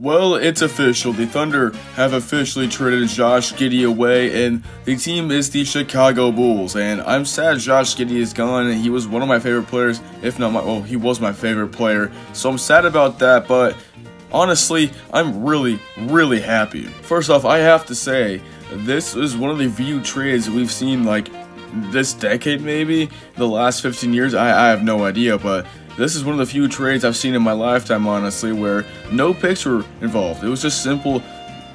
Well, it's official. The Thunder have officially traded Josh Giddey away, and the team is the Chicago Bulls. And I'm sad Josh Giddey is gone. He was one of my favorite players, if not my, well, he was my favorite player. So I'm sad about that, but honestly, I'm really happy. First off, I have to say, this is one of the few trades we've seen, like, this decade maybe, the last 15 years, I have no idea, but this is one of the few trades I've seen in my lifetime, honestly, where no picks were involved. It was just simple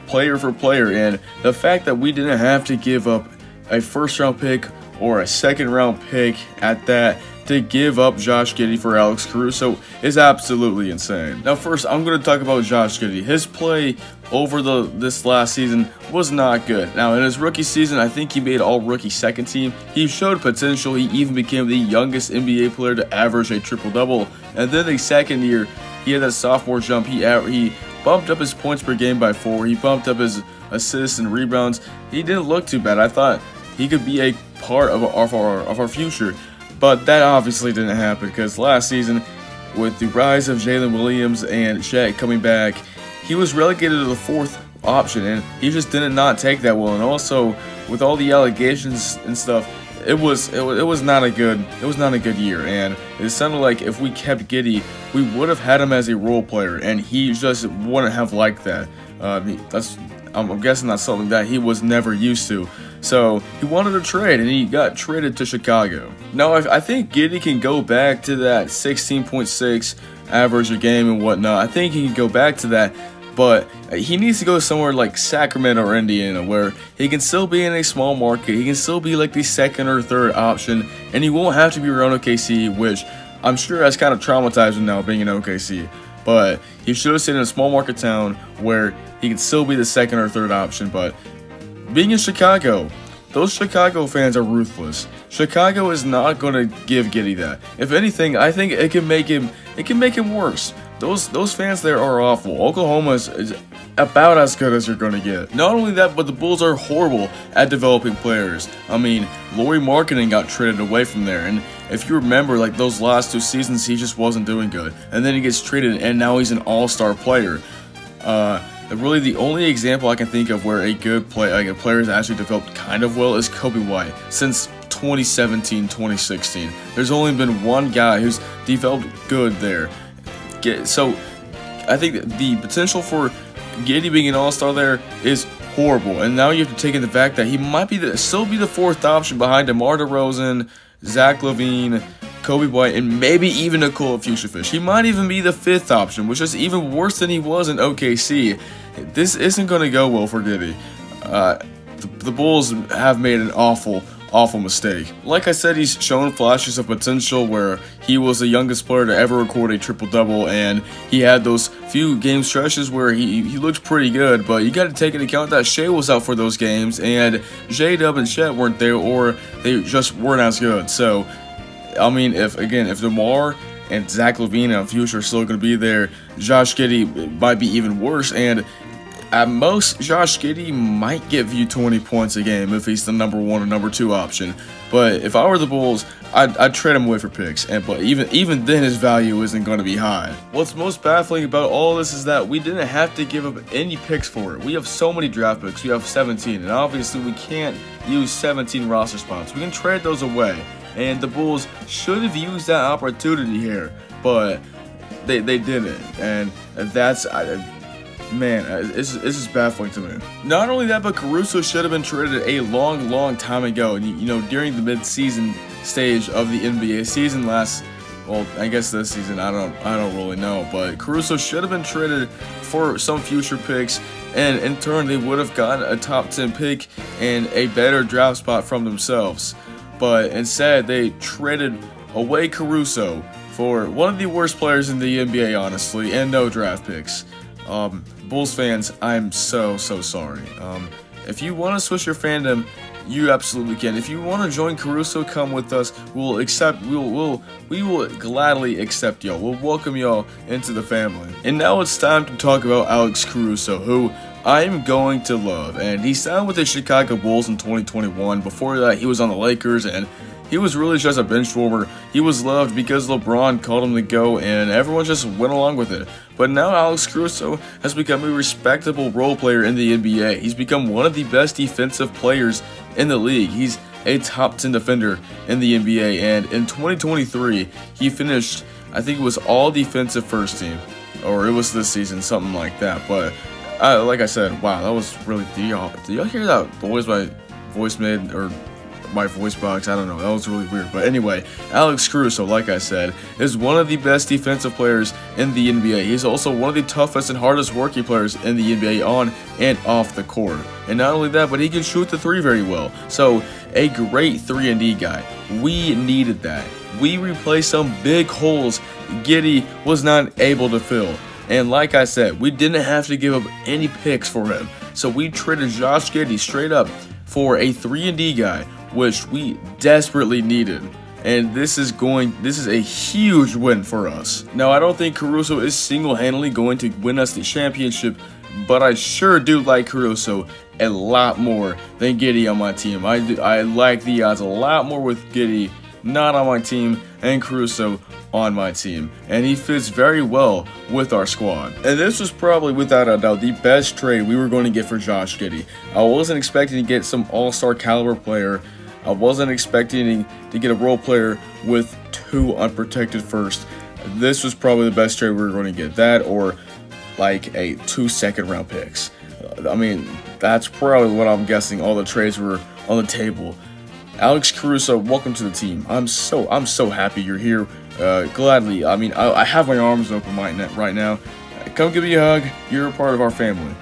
player for player, and the fact that we didn't have to give up a first-round pick or a second-round pick at that to give up Josh Giddey for Alex Caruso is absolutely insane. Now, first, I'm going to talk about Josh Giddey. His play over this last season was not good. Now, in his rookie season, I think he made all-rookie second team. He showed potential. He even became the youngest NBA player to average a triple-double. And then the second year, he had that sophomore jump. He bumped up his points per game by 4. He bumped up his assists and rebounds. He didn't look too bad. I thought he could be a part of our future. But that obviously didn't happen, because last season, with the rise of Jalen Williams and Chet coming back, he was relegated to the 4th option, and he just did not take that well. And also, with all the allegations and stuff, it was not a good year. And it sounded like if we kept Giddey, we would have had him as a role player, and he just wouldn't have liked that. I'm guessing that's something that he was never used to. So he wanted a trade, and he got traded to Chicago. Now, I think Giddey can go back to that 16.6 average a game and whatnot. I think he can go back to that, but he needs to go somewhere like Sacramento or Indiana, where he can still be in a small market. He can still be like the 2nd or 3rd option, and he won't have to be around OKC, which I'm sure that's kind of traumatizing now, being in OKC. But he should have stayed in a small market town where he could still be the 2nd or 3rd option. But being in Chicago, those Chicago fans are ruthless. Chicago is not going to give Giddey that. If anything, I think it can make him worse. Those fans there are awful. Oklahoma is about as good as you're going to get. Not only that, but the Bulls are horrible at developing players. I mean, Lauri Markkanen got traded away from there, and if you remember, like, those last 2 seasons, he just wasn't doing good. And then he gets traded, and now he's an all-star player. Really, the only example I can think of where a good player has actually developed kind of well is Kobe White. Since 2017, 2016, there's only been one guy who's developed good there. So, I think the potential for Giddey being an all-star there is horrible. And now you have to take in the fact that he might be still be the 4th option behind DeMar DeRozan, Zach LaVine, Kobe White, and maybe even Nikola Fucevic. He might even be the 5th option, which is even worse than he was in OKC. This isn't going to go well for Giddey. The Bulls have made an awful mistake. Like I said, he's shown flashes of potential, where he was the youngest player to ever record a triple-double, and he had those few game stretches where he looked pretty good, but you got to take into account that Shai was out for those games, and J-dub and Chet weren't there, or they just weren't as good. So, I mean, if DeMar and Zach LaVine in the future are still going to be there, Josh Giddey might be even worse, and at most, Josh Giddey might give you 20 points a game if he's the number 1 or number 2 option. But if I were the Bulls, I'd trade him away for picks, but even then, his value isn't going to be high. What's most baffling about all this is that we didn't have to give up any picks for it. We have so many draft picks. We have 17, and obviously, we can't use 17 roster spots. We can trade those away, and the Bulls should have used that opportunity here, but they didn't, and that's... Man, this is baffling to me. Not only that, but Caruso should have been traded a long time ago. And you know, during the mid-season stage of the NBA season well, I guess this season, I don't really know, but Caruso should have been traded for some future picks, and in turn, they would have gotten a top 10 pick and a better draft spot from themselves. But instead, they traded away Caruso for one of the worst players in the NBA, honestly, and no draft picks. Bulls fans, I'm so sorry. If you want to switch your fandom, you absolutely can. If you want to join Caruso, come with us. We will gladly accept y'all. We'll welcome y'all into the family. And now it's time to talk about Alex Caruso, who I'm going to love. And he signed with the Chicago Bulls in 2021. Before that, he was on the Lakers, and he was really just a bench warmer. He was loved because LeBron called him to go, and everyone just went along with it. But now Alex Caruso has become a respectable role player in the NBA. He's become one of the best defensive players in the league. He's a top 10 defender in the NBA, and in 2023, he finished, I think it was all defensive first team, or it was this season, something like that. But like I said, wow, that was really, do y'all hear that noise my voice made, or my voice box? I don't know, that was really weird. But anyway, Alex Caruso, like I said, is one of the best defensive players in the NBA. He's also one of the toughest and hardest working players in the NBA on and off the court. And not only that, but he can shoot the three very well. So a great 3-and-D guy. We needed that. We replaced some big holes Giddey was not able to fill. And like I said, we didn't have to give up any picks for him. So we traded Josh Giddey straight up for a 3-and-D guy, which we desperately needed. And this is a huge win for us. Now, I don't think Caruso is single-handedly going to win us the championship, but I sure do like Caruso a lot more than Giddey on my team. I like the odds a lot more with Giddey not on my team and Caruso on my team, and he fits very well with our squad. And this was probably, without a doubt, the best trade we were going to get for Josh Giddey. I wasn't expecting to get some all-star caliber player. I wasn't expecting to get a role player with two unprotected first. This was probably the best trade we were going to get. That or like a 2 second round picks. I mean, that's probably what I'm guessing all the trades were on the table. Alex Caruso, welcome to the team. I'm so happy you're here. Gladly. I mean, I have my arms open right now. Come give me a hug. You're a part of our family.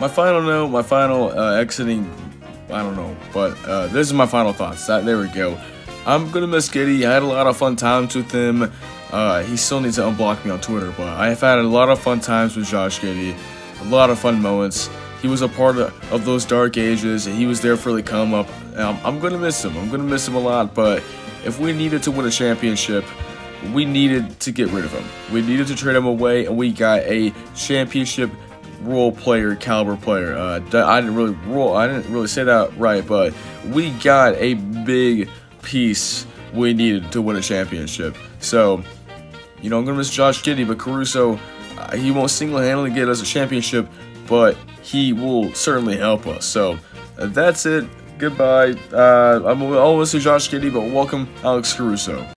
My final exiting, I don't know, but this is my final thoughts. There we go. I'm gonna miss Giddey. I had a lot of fun times with him. He still needs to unblock me on Twitter, but I have had a lot of fun times with Josh Giddey. A lot of fun moments. He was a part of those dark ages, and he was there for the come up. I'm gonna miss him. I'm gonna miss him a lot, but if we needed to win a championship, we needed to get rid of him. We needed to trade him away, and we got a championship role player, caliber player. I didn't really say that right, but we got a big piece we needed to win a championship. So, you know, I'm gonna miss Josh Giddey, but Caruso, he won't single-handedly get us a championship, but he will certainly help us. So that's it. Goodbye. I'm always Josh Giddey, but welcome Alex Caruso.